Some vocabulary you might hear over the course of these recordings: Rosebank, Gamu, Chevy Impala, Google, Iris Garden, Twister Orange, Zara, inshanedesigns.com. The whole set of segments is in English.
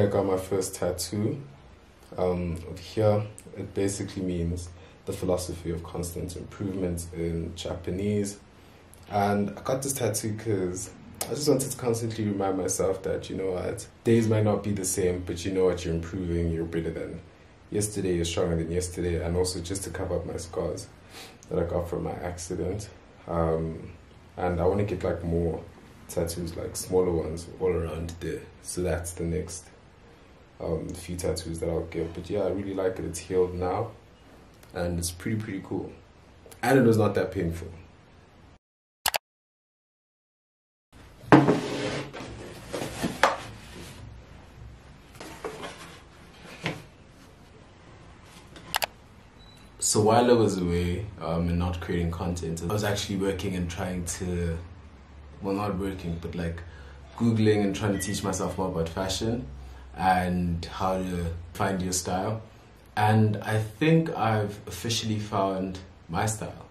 I got my first tattoo. Here it basically means the philosophy of constant improvement in Japanese, and I got this tattoo because I just wanted to constantly remind myself that, you know what, days might not be the same, but you know what, you're improving, you're better than yesterday, you're stronger than yesterday, and also just to cover up my scars that I got from my accident. And I want to get like more tattoos, like smaller ones all around there, so that's the next few tattoos that I'll get. But yeah, I really like it. It's healed now and it's pretty cool, and it was not that painful. So while I was away and not creating content, I was actually working and trying to, well, not working, but like Googling and trying to teach myself more about fashion and how to find your style. And I think I've officially found my style.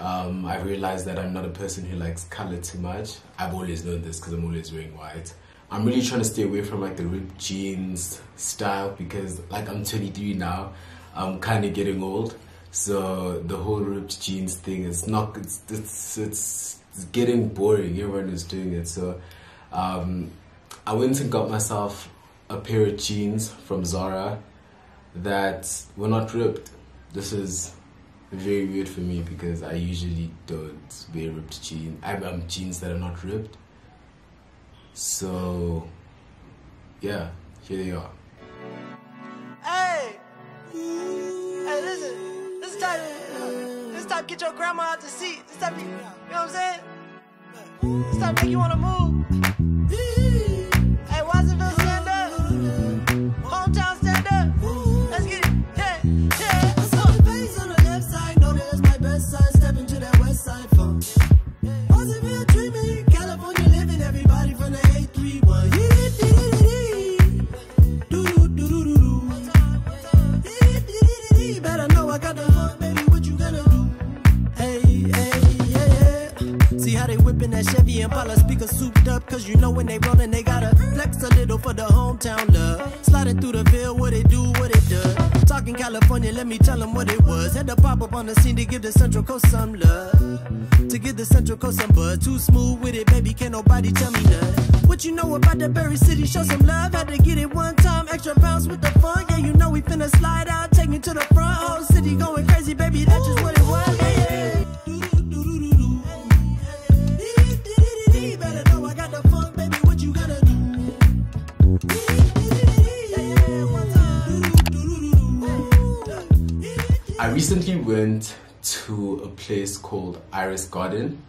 I've realized that I'm not a person who likes color too much. I've always known this because I'm always wearing white. I'm really trying to stay away from like the ripped jeans style because like I'm 23 now. I'm kind of getting old, so the whole ripped jeans thing is not, it's getting boring. Everyone is doing it. So I went and got myself a pair of jeans from Zara that were not ripped. This is very weird for me because I usually don't wear ripped jeans. I wear jeans that are not ripped. So yeah, here they are. Hey! Hey, listen, this type get your grandma out the seat. This type, you know what I'm saying? This type make you wanna move. Hey, Washington, stand up. Hometown, stand up. Let's get it. Yeah, yeah. I saw the face on the left side. Know that's my best side. Step into that west side phone. Washington, dreaming. California living. Everybody from the 831. That Chevy Impala speaker souped up, cause you know when they rollin' they gotta flex a little for the hometown love. Sliding through the field, what it do, what it does. Talking California, let me tell them what it was. Had to pop up on the scene to give the Central Coast some love, to give the Central Coast some buzz. Too smooth with it, baby, can't nobody tell me nothing. What you know about the Berry City, show some love. Had to get it one time, extra bounce with the fun. Yeah, you know we finna slide out, take me to the front. Whole city going crazy, baby, that's just what it was. Yeah, yeah. I recently went to a place called Iris Garden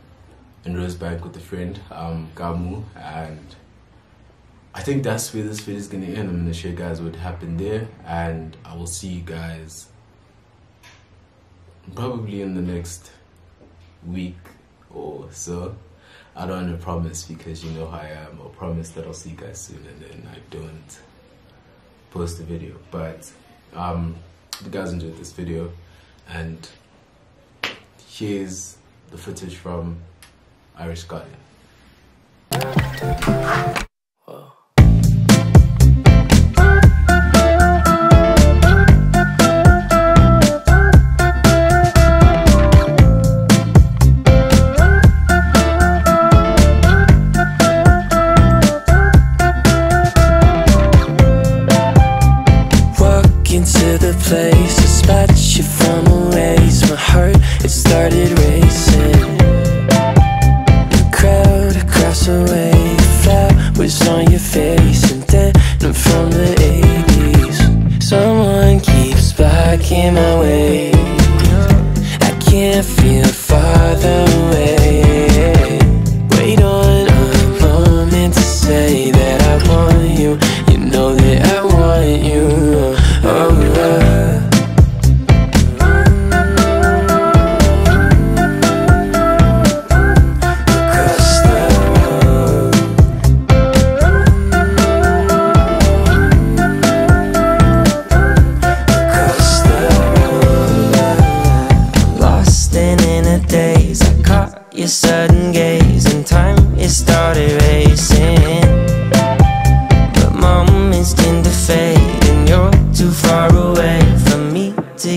in Rosebank with a friend, Gamu, and I think that's where this video is going to end. I'm going to show you guys what happened there, and I will see you guys probably in the next week or so. I don't want to promise because you know how I am. I'll promise that I'll see you guys soon and then I don't post the video. But you guys enjoyed this video, and here's the footage from Iris Garden.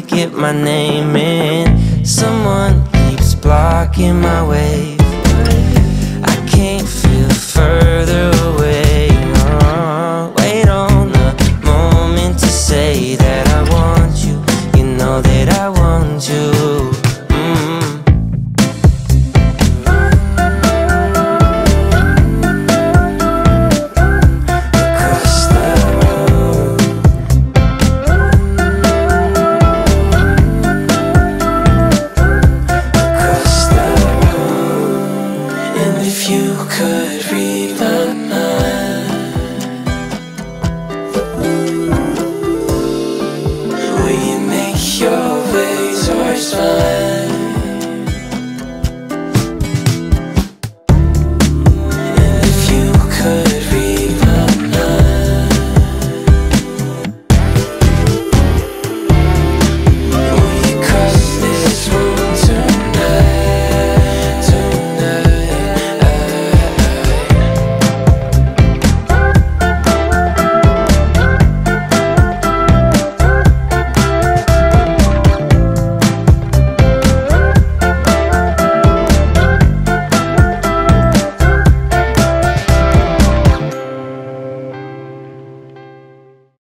to get my name in. Someone keeps blocking my way, but I can't feel further away. Wait on a moment to say that I want you. You know that I want you.